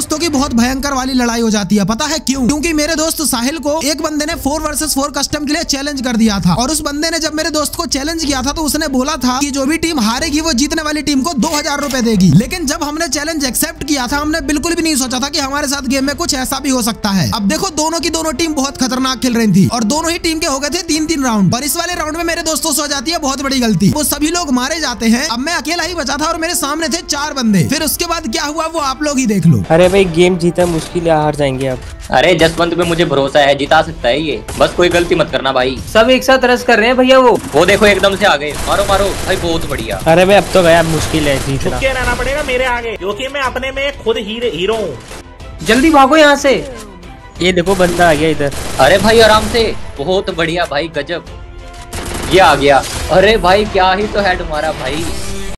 दोस्तों की बहुत भयंकर वाली लड़ाई हो जाती है। पता है क्यों? क्योंकि मेरे दोस्त साहिल को एक बंदे ने 4 वर्सेस 4 कस्टम के लिए चैलेंज कर दिया था, और उस बंदे ने जब मेरे दोस्त को चैलेंज किया था तो उसने बोला था कि जो भी टीम हारेगी वो जीतने वाली टीम को 2000 रुपए देगी। लेकिन जब हमने चैलेंज एक्सेप्ट किया था, हमने बिल्कुल भी नहीं सोचा था कि हमारे साथ गेम में कुछ ऐसा भी हो सकता है। अब देखो, दोनों की दोनों टीम बहुत खतरनाक खेल रही थी और दोनों ही टीम के हो गए थे 3-3 राउंड। पर इस वाले राउंड में मेरे दोस्तों से हो जाती है बहुत बड़ी गलती, वो सभी लोग मारे जाते हैं। अब मैं अकेला ही बचा था और मेरे सामने थे 4 बंदे। फिर उसके बाद क्या हुआ वो आप लोग ही देख लो। अरे भाई, गेम जीता मुश्किल है, हार जाएंगे आप। अरे जसवंत पे मुझे भरोसा है, जिता सकता है ये, बस कोई गलती मत करना भाई। सब एक साथ रस कर रहे हैं भैया, वो देखो एकदम से आ गए। मारो मारो भाई, बहुत बढ़िया। अरे भाई अब तो गया, मुश्किल है जीतना। छुप के रहना पड़ेगा मेरे आगे, क्योंकि मैं अपने में खुद हीरो हूँ। जल्दी भागो यहाँ से। ये देखो बंदा आ गया इधर। अरे भाई आराम से, बहुत बढ़िया भाई, गजब। ये आ गया। अरे भाई क्या ही तो हेड मारा भाई।